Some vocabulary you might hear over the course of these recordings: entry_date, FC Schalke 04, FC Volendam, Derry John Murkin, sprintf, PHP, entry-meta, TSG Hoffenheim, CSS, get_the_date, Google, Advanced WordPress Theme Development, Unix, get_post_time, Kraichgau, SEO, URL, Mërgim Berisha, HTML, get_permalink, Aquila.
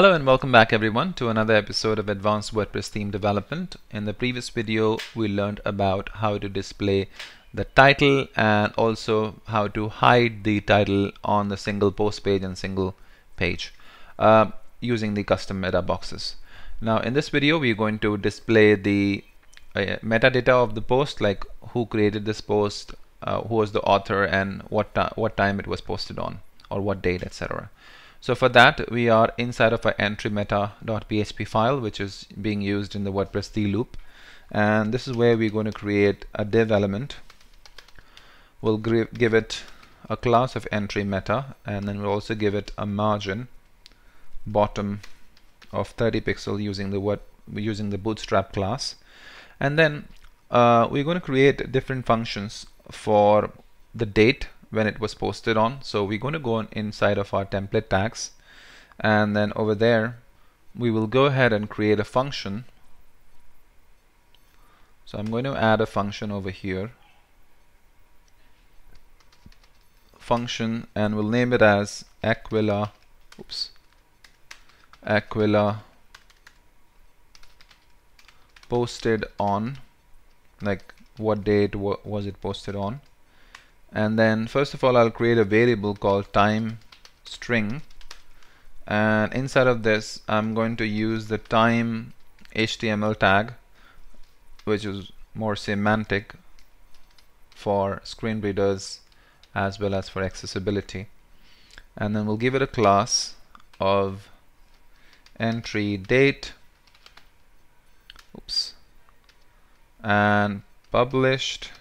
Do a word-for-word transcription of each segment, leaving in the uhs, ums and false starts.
Hello and welcome back everyone to another episode of Advanced WordPress Theme Development. In the previous video we learned about how to display the title and also how to hide the title on the single post page and single page uh, using the custom meta boxes. Now in this video we are going to display the uh, metadata of the post, like who created this post, uh, who was the author, and what, what time it was posted on or what date, et cetera. So for that we are inside of our entry-meta dot P H P file, which is being used in the WordPress theme loop, and this is where we're going to create a div element. We'll give it a class of entry-meta, and then we'll also give it a margin bottom of thirty pixel using the word using the bootstrap class, and then uh, we're going to create different functions for the date when it was posted on. So we're going to go on inside of our template tags, and then over there we will go ahead and create a function. So I'm going to add a function over here, function, and we'll name it as Aquila oops Aquila posted on, like what date was it posted on. And then first of all I'll create a variable called time string, and inside of this I'm going to use the time H T M L tag, which is more semantic for screen readers as well as for accessibility, and then we'll give it a class of entry date oops and published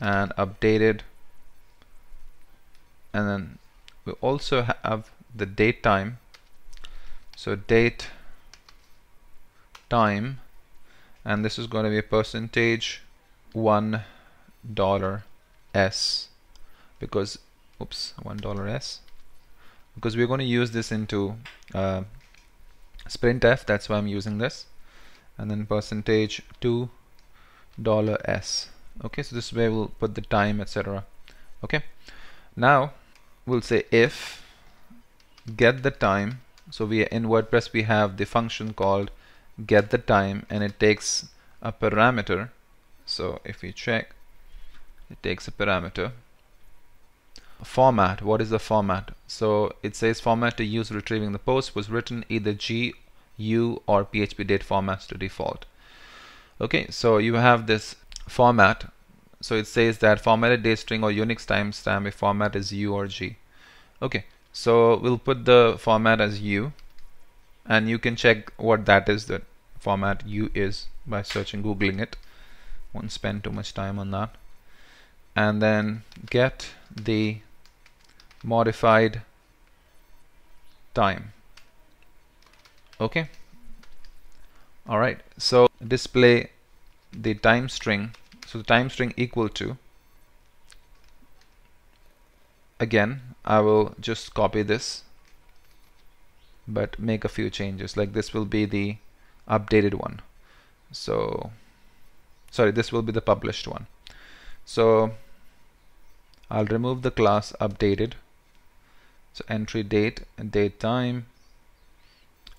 and updated, and then we also have the date time, so date time, and this is going to be a percentage one dollar s because oops one dollar s because we're going to use this into uh, sprintf. That's why I'm using this, and then percentage two dollar s. Okay, so this way we'll put the time, et cetera. Okay, now we'll say if get the time. So we in WordPress we have the function called get the time, and it takes a parameter. So if we check, it takes a parameter. Format. What is the format? So it says format to use retrieving the post was written either G, U, or P H P date formats to default. Okay, so you have this format. So it says that formatted date string or Unix timestamp if format is U or G. Okay, so we'll put the format as U, and you can check what that is, the format U is, by searching, googling it. Won't spend too much time on that. And then get the modified time. Okay, alright, so display the time string. So the time string equal to, again I will just copy this but make a few changes, like this will be the updated one, so sorry this will be the published one. So I'll remove the class updated, so entry date and date time,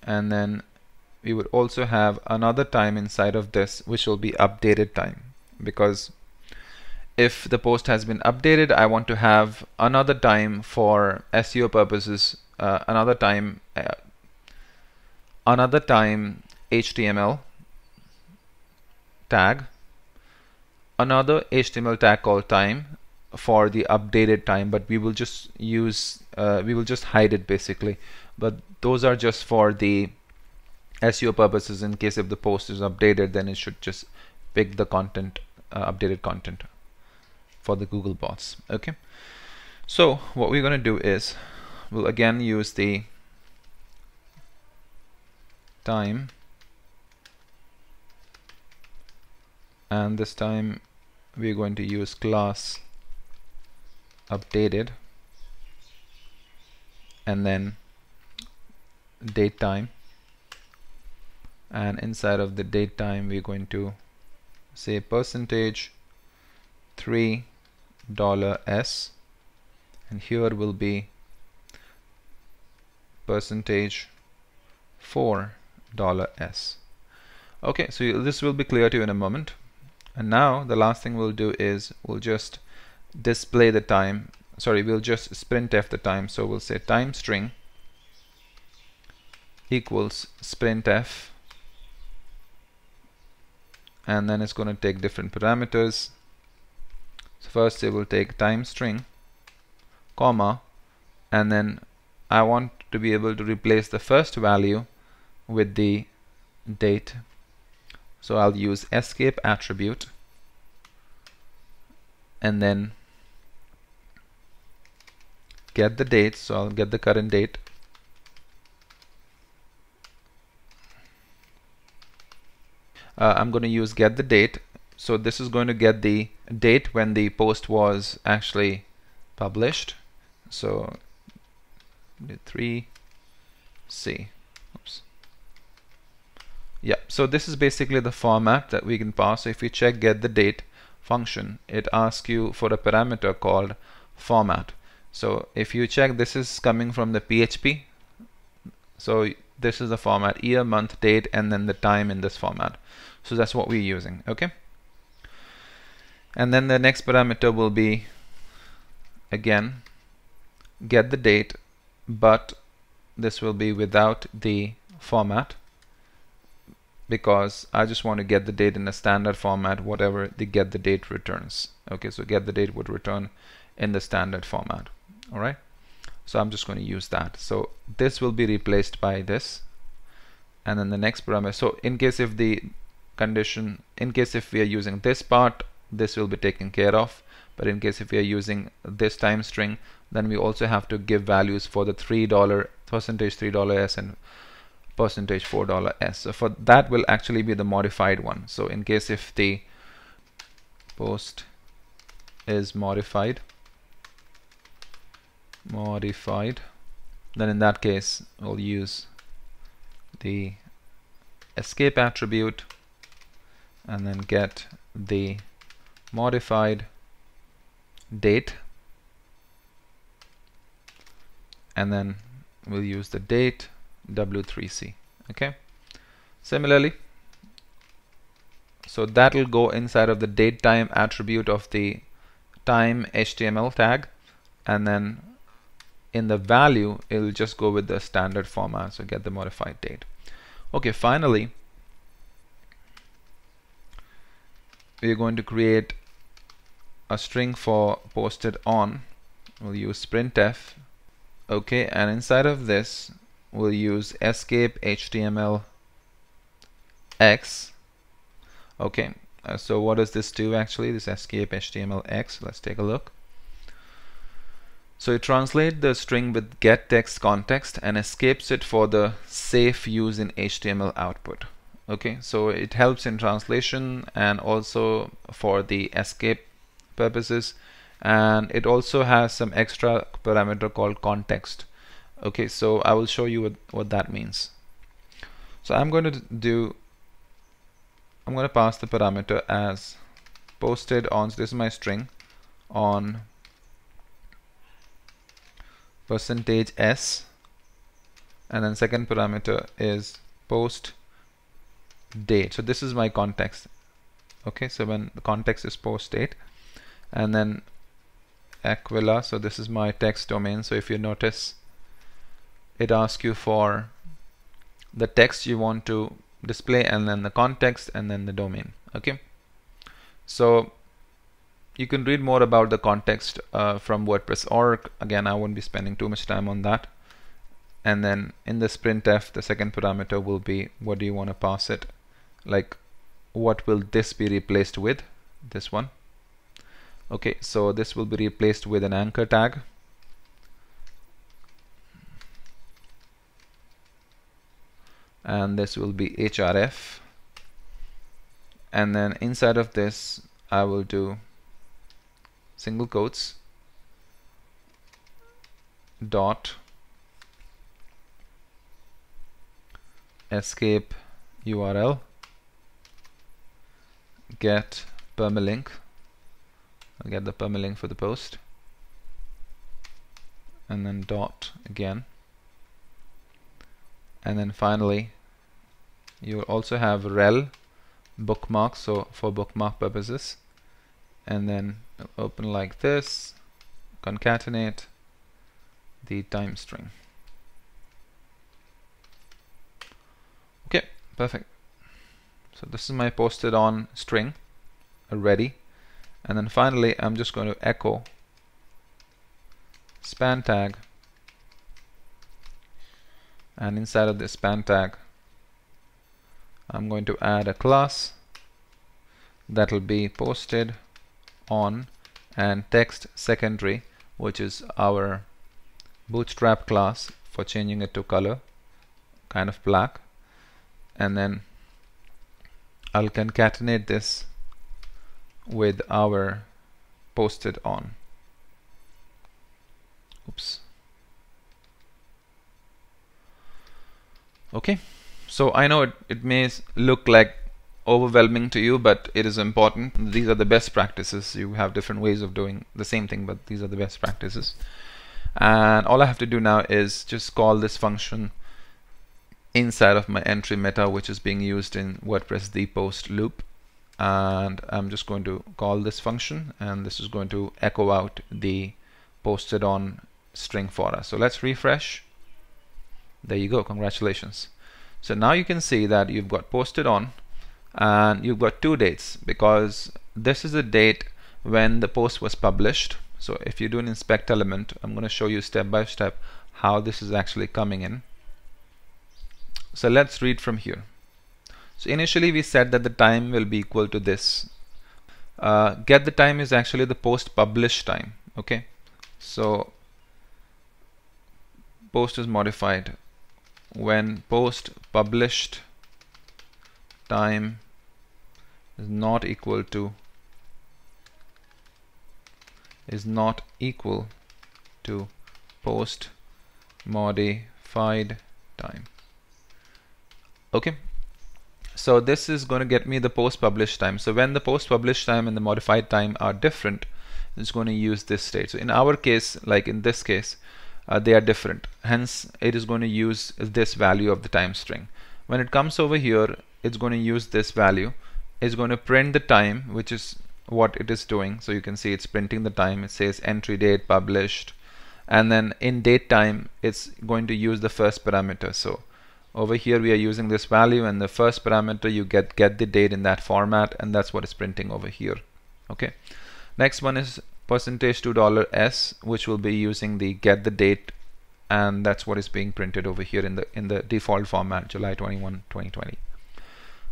and then we would also have another time inside of this which will be updated time, because if the post has been updated I want to have another time for S E O purposes, uh, another time uh, another time H T M L tag, another H T M L tag called time for the updated time, but we will just use uh, we will just hide it basically, but those are just for the S E O purposes. In case if the post is updated, then it should just pick the content, uh, updated content for the Google bots. Okay, so what we're going to do is we'll again use the time, and this time we're going to use class updated and then date time, and inside of the date time we're going to say percentage three dollar s, and here will be percentage for dollar s. Okay, so this will be clear to you in a moment. And now the last thing we'll do is we'll just display the time. Sorry, we'll just sprintf the time. So we'll say time string equals sprintf, and then it's going to take different parameters. So first it will take time string, comma, and then I want to be able to replace the first value with the date. So I'll use escape attribute and then get the date. So I'll get the current date, uh, I'm going to use get the date. So this is going to get the date when the post was actually published. So three C, oops. Yeah, so this is basically the format that we can pass. So if you check get the date function, it asks you for a parameter called format. So if you check, this is coming from the P H P. So this is the format: year, month, date, and then the time in this format. So that's what we're using. Okay. And then the next parameter will be again get the date, but this will be without the format, because I just want to get the date in a standard format, whatever the get the date returns. Okay, so get the date would return in the standard format. All right, so I'm just going to use that. So this will be replaced by this, and then the next parameter. So in case if the condition, in case if we are using this part, this will be taken care of. But in case if we are using this time string, then we also have to give values for the three dollar percentage three dollar s and percentage four dollar s. So for that will actually be the modified one. So in case if the post is modified modified then in that case we'll use the escape attribute and then get the modified date, and then we'll use the date W three C. Okay, similarly, so that will go inside of the date time attribute of the time H T M L tag, and then in the value it will just go with the standard format, so get the modified date. Okay, finally we're going to create a string for posted on. We'll use sprintf. Okay, and inside of this we'll use escape H T M L X. Okay, uh, so what does this do actually? This escape H T M L X. Let's take a look. So you translate the string with get text context and escapes it for the safe use in H T M L output. Okay, so it helps in translation and also for the escape purposes, and it also has some extra parameter called context. Okay, so I will show you what, what that means. So I'm going to do, I'm going to pass the parameter as posted on, so this is my string, on percentage s, and then second parameter is post date. So this is my context. Okay, so when the context is post date, and then Aquila, so this is my text domain. So if you notice, it asks you for the text you want to display, and then the context, and then the domain. Okay, so you can read more about the context uh, from WordPress dot org. Again, I won't be spending too much time on that. And then in the sprintf, the second parameter will be what do you want to pass it, like what will this be replaced with, this one. Okay, so this will be replaced with an anchor tag. And this will be href. And then inside of this, I will do single quotes dot escape U R L get permalink. I'll get the permalink for the post, and then dot again, And then finally you also have rel bookmark, so for bookmark purposes, and then open like this, concatenate the time string. Okay, perfect. So this is my posted on string already, and then finally I'm just going to echo span tag, and inside of this span tag I'm going to add a class that will be posted on and text secondary, which is our bootstrap class for changing it to color, kind of black, and then I'll concatenate this with our posted on. Oops. Okay, so I know it, it may look like overwhelming to you, but it is important. These are the best practices. You have different ways of doing the same thing, but these are the best practices. And all I have to do now is just call this function inside of my entry meta, which is being used in WordPress the post loop, and I'm just going to call this function, and this is going to echo out the posted on string for us. So let's refresh. There you go, congratulations. So now you can see that you've got posted on and you've got two dates, because this is the date when the post was published. So if you do an inspect element, I'm going to show you step by step how this is actually coming in. So let's read from here. So initially we said that the time will be equal to this. Uh, get the time is actually the post published time. Okay, so post is modified when post published time is not equal to is not equal to post modified time. Okay, so this is going to get me the post published time. So when the post published time and the modified time are different, it's going to use this state. So in our case, like in this case, uh, they are different, hence it is going to use this value of the time string. When it comes over here, it's going to use this value. It's going to print the time, which is what it is doing. So you can see it's printing the time. It says entry date published, and then in date time it's going to use the first parameter. So over here we are using this value, and the first parameter you get get the date in that format, and that's what it's printing over here. Okay, next one is percentage two dollars s, which will be using the get the date, and that's what is being printed over here in the in the default format, July twenty-first twenty twenty.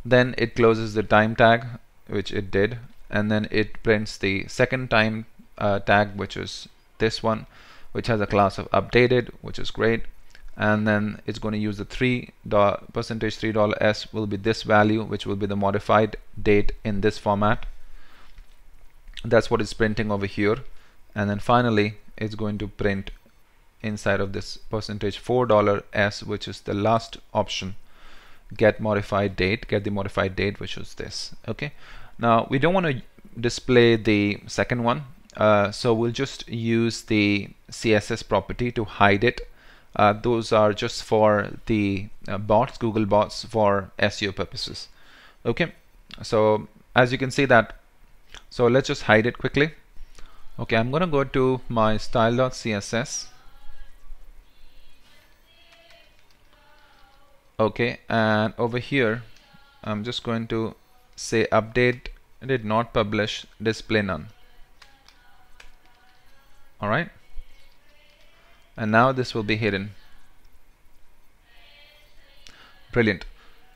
Then it closes the time tag, which it did, and then it prints the second time uh, tag, which is this one, which has a class of updated, which is great. And then it's going to use the three percentage three dollar s will be this value, which will be the modified date in this format. That's what it's printing over here. And then finally it's going to print inside of this percentage four dollar s, which is the last option, get modified date, get the modified date, which is this. Okay, now we don't want to display the second one, uh, so we'll just use the C S S property to hide it. Uh, those are just for the uh, bots, Google bots, for S E O purposes. Okay, so as you can see that, so let's just hide it quickly. Okay, I'm gonna go to my style.css. Okay, and over here I'm just going to say update did not publish, display none. All right, and now this will be hidden. Brilliant.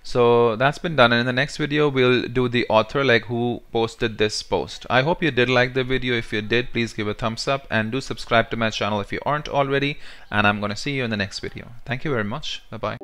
So that's been done, and in the next video we'll do the author, like who posted this post. I hope you did like the video. If you did, please give a thumbs up and do subscribe to my channel if you aren't already, and I'm gonna see you in the next video. Thank you very much. Bye bye.